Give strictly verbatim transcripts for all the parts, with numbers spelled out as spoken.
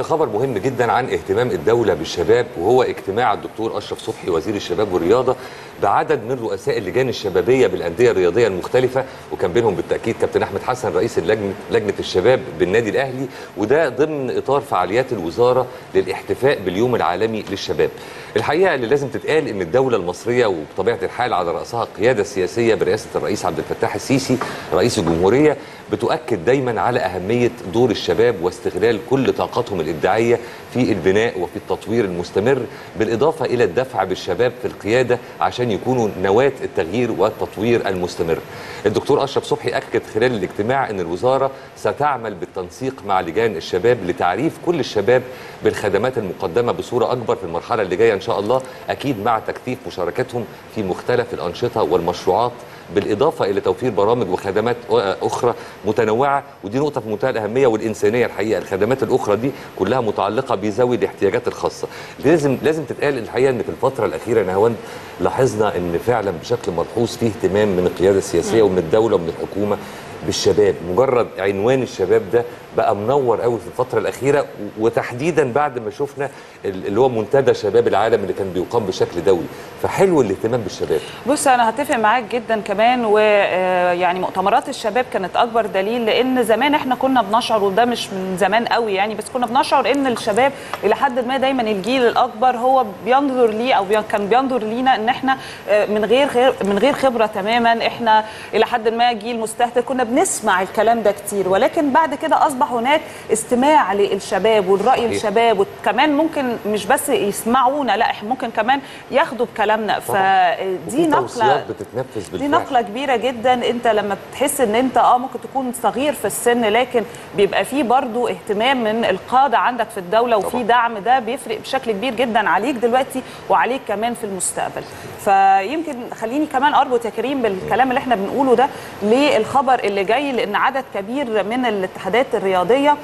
احنا خبر مهم جدا عن اهتمام الدولة بالشباب، وهو اجتماع الدكتور أشرف صبحي وزير الشباب والرياضة بعدد من رؤساء اللجان الشبابية بالأندية الرياضية المختلفة، وكان بينهم بالتأكيد كابتن أحمد حسن رئيس اللجنة لجنة الشباب بالنادي الأهلي، وده ضمن إطار فعاليات الوزارة للاحتفاء باليوم العالمي للشباب. الحقيقة اللي لازم تتقال إن الدولة المصرية وبطبيعة الحال على رأسها القيادة السياسية برئاسة الرئيس عبد الفتاح السيسي رئيس الجمهورية بتؤكد دايما على أهمية دور الشباب واستغلال كل طاقتهم الإبداعية في البناء وفي التطوير المستمر، بالإضافة إلى الدفع بالشباب في القيادة عشان يكونوا نواة التغيير والتطوير المستمر. الدكتور أشرف صبحي أكد خلال الاجتماع أن الوزارة ستعمل بالتنسيق مع لجان الشباب لتعريف كل الشباب بالخدمات المقدمة بصورة أكبر في المرحلة اللي جاية إن شاء الله، أكيد مع تكثيف مشاركتهم في مختلف الأنشطة والمشروعات، بالإضافة إلى توفير برامج وخدمات أخرى متنوعة. ودي نقطة في منتهى الأهمية والإنسانية، الحقيقة الخدمات الأخرى دي كلها متعلقة بذوي الاحتياجات الخاصة. لازم لازم تتقال الحقيقة إن في الفترة الأخيرة نهاوند لاحظنا إن فعلا بشكل ملحوظ فيه اهتمام من القيادة السياسية ومن الدولة ومن الحكومة بالشباب. مجرد عنوان الشباب ده بقى منور قوي في الفترة الأخيرة، وتحديدا بعد ما شفنا اللي هو منتدى شباب العالم اللي كان بيقام بشكل دولي، فحلو الاهتمام بالشباب. بص أنا هتفق معاك جدا كمان، ويعني مؤتمرات الشباب كانت أكبر دليل، لأن زمان احنا كنا بنشعر، وده مش من زمان قوي يعني، بس كنا بنشعر إن الشباب إلى حد ما دايما الجيل الأكبر هو بينظر ليه أو كان بينظر لينا إن احنا من غير من غير خبرة تماما، احنا إلى حد ما جيل مستهتر، كنا بنسمع الكلام ده كتير. ولكن بعد كده أصبح هناك استماع للشباب والرأي الشباب، وكمان ممكن مش بس يسمعونا، لا ممكن كمان ياخدوا بكلامنا. فدي نقلة بتتنفذ بالفعل، دي نقلة كبيرة جدا. أنت لما بتحس إن أنت أه ممكن تكون صغير في السن، لكن بيبقى فيه برضو اهتمام من القادة عندك في الدولة وفي دعم، ده بيفرق بشكل كبير جدا عليك دلوقتي وعليك كمان في المستقبل. فيمكن خليني كمان أربط يا كريم بالكلام اللي احنا بنقوله ده للخبر اللي جاي، لأن عدد كبير من الاتحادات الرياضية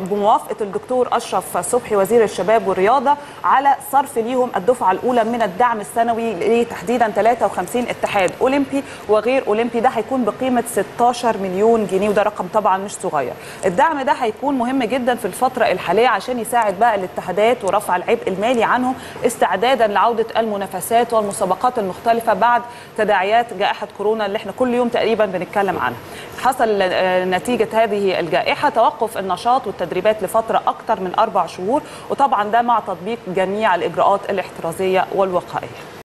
بموافقة الدكتور أشرف صبحي وزير الشباب والرياضة على صرف ليهم الدفعة الأولى من الدعم السنوي لتحديدا ثلاثة وخمسين اتحاد أولمبي وغير أولمبي، ده هيكون بقيمة ستاشر مليون جنيه، وده رقم طبعا مش صغير. الدعم ده هيكون مهم جدا في الفترة الحالية عشان يساعد بقى الاتحادات ورفع العبء المالي عنهم استعدادا لعودة المنافسات والمسابقات المختلفة بعد تداعيات جائحة كورونا اللي احنا كل يوم تقريبا بنتكلم عنها. حصل نتيجة هذه الجائحة توقف النشاط والتدريبات لفترة أكثر من أربع شهور، وطبعا ده مع تطبيق جميع الإجراءات الاحترازية والوقائية.